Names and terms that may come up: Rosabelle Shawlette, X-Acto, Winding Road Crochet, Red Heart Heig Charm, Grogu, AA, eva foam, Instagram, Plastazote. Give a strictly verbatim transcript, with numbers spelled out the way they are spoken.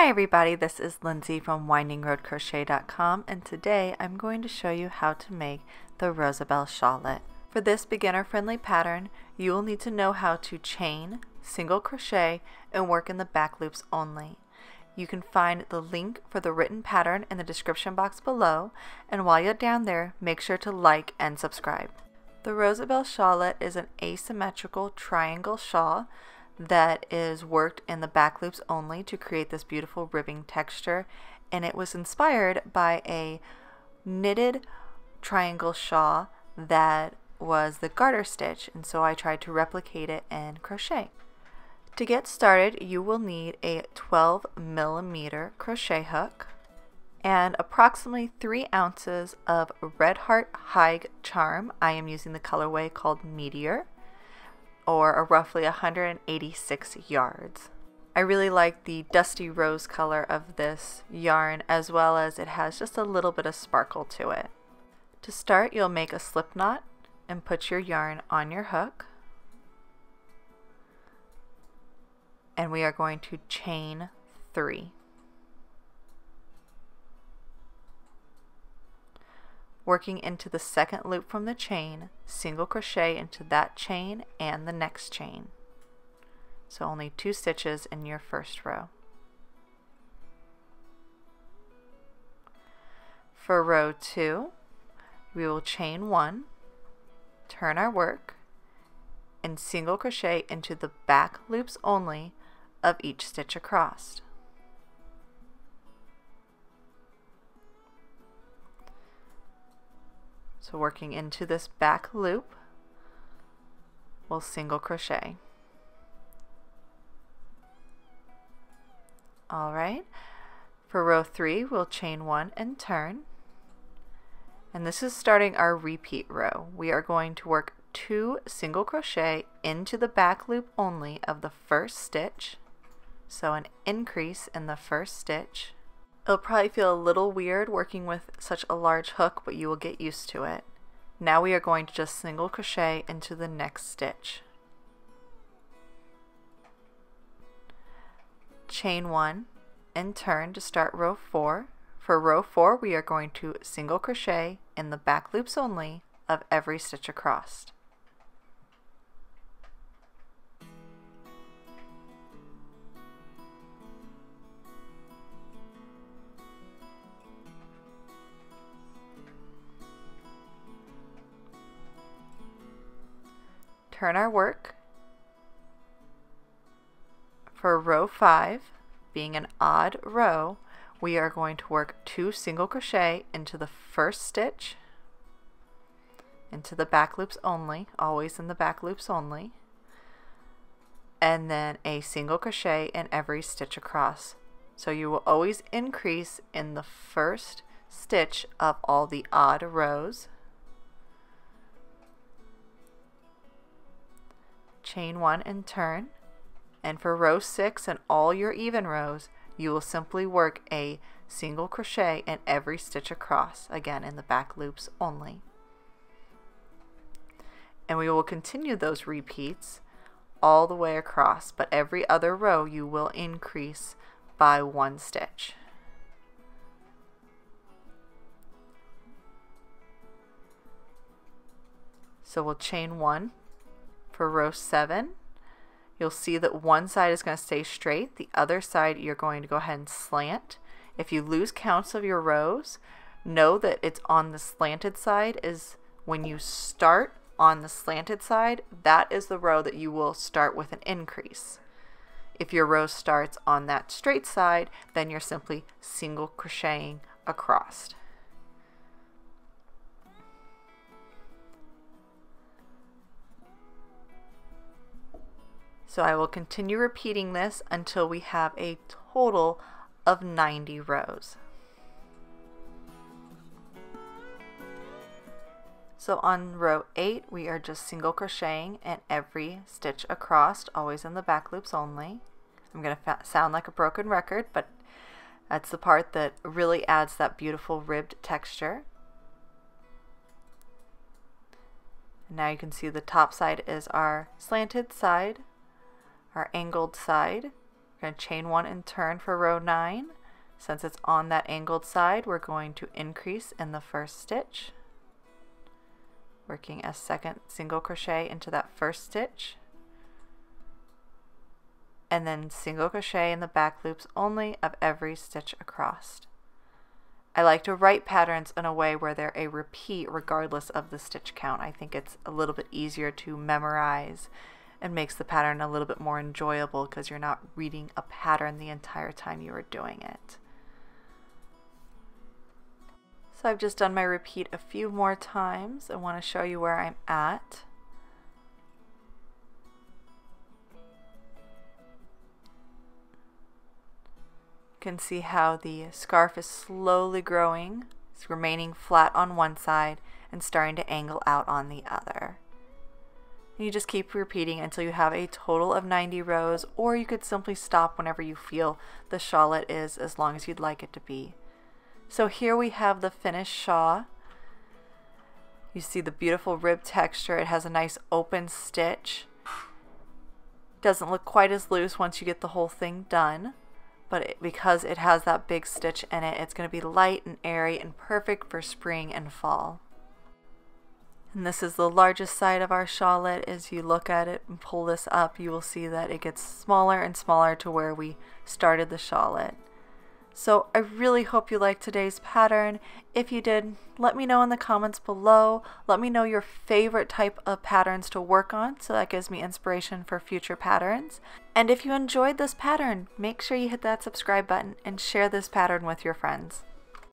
Hi everybody, this is Lindsay from winding road crochet dot com, and today I'm going to show you how to make the Rosabelle Shawlette. For this beginner-friendly pattern, you will need to know how to chain, single crochet, and work in the back loops only. You can find the link for the written pattern in the description box below, and while you're down there, make sure to like and subscribe. The Rosabelle Shawlette is an asymmetrical triangle shawl that is worked in the back loops only to create this beautiful ribbing texture, and it was inspired by a knitted triangle shawl that was the garter stitch, and so I tried to replicate it and crochet. To get started, you will need a twelve millimeter crochet hook and approximately three ounces of Red Heart Heig Charm. I am using the colorway called Meteor, or roughly one hundred eighty-six yards. I really like the dusty rose color of this yarn, as well as it has just a little bit of sparkle to it. To start, you'll make a slip knot and put your yarn on your hook. And we are going to chain three. Working into the second loop from the chain, single crochet into that chain and the next chain. So only two stitches in your first row. For row two, we will chain one, turn our work, and single crochet into the back loops only of each stitch across. So working into this back loop, we'll single crochet. All right, for row three, we'll chain one and turn. And this is starting our repeat row. We are going to work two single crochet into the back loop only of the first stitch. So an increase in the first stitch. It'll probably feel a little weird working with such a large hook, but you will get used to it. Now we are going to just single crochet into the next stitch. Chain one and turn to start row four. For row four, we are going to single crochet in the back loops only of every stitch across. Turn our work. For row five, being an odd row, we are going to work two single crochet into the first stitch, into the back loops only, always in the back loops only, and then a single crochet in every stitch across. So you will always increase in the first stitch of all the odd rows. Chain one and turn, and for row six and all your even rows, you will simply work a single crochet in every stitch across, again in the back loops only. And we will continue those repeats all the way across, but every other row you will increase by one stitch. So we'll chain one. For row seven, you'll see that one side is going to stay straight, the other side you're going to go ahead and slant. If you lose counts of your rows, know that it's on the slanted side is when you start on the slanted side, that is the row that you will start with an increase. If your row starts on that straight side, then you're simply single crocheting across. So I will continue repeating this until we have a total of ninety rows. So on row eight, we are just single crocheting in every stitch across, always in the back loops only. I'm going to sound like a broken record, but that's the part that really adds that beautiful ribbed texture. And now you can see the top side is our slanted side, our angled side, We're going to chain one and turn for row nine. Since it's on that angled side, we're going to increase in the first stitch, working a second single crochet into that first stitch, and then single crochet in the back loops only of every stitch across. I like to write patterns in a way where they're a repeat regardless of the stitch count. I think it's a little bit easier to memorize and makes the pattern a little bit more enjoyable because you're not reading a pattern the entire time you are doing it. So I've just done my repeat a few more times. I want to show you where I'm at. You can see how the scarf is slowly growing. It's remaining flat on one side and starting to angle out on the other. You just keep repeating until you have a total of ninety rows, or you could simply stop whenever you feel the shawlette is as long as you'd like it to be. So here we have the finished shawl. You see the beautiful rib texture. It has a nice open stitch. Doesn't look quite as loose once you get the whole thing done, but it, because it has that big stitch in it, it's going to be light and airy and perfect for spring and fall. And this is the largest side of our shawlette. As you look at it and pull this up, you will see that it gets smaller and smaller to where we started the shawlette. So I really hope you liked today's pattern. If you did, let me know in the comments below. Let me know your favorite type of patterns to work on, so that gives me inspiration for future patterns. And if you enjoyed this pattern, make sure you hit that subscribe button and share this pattern with your friends.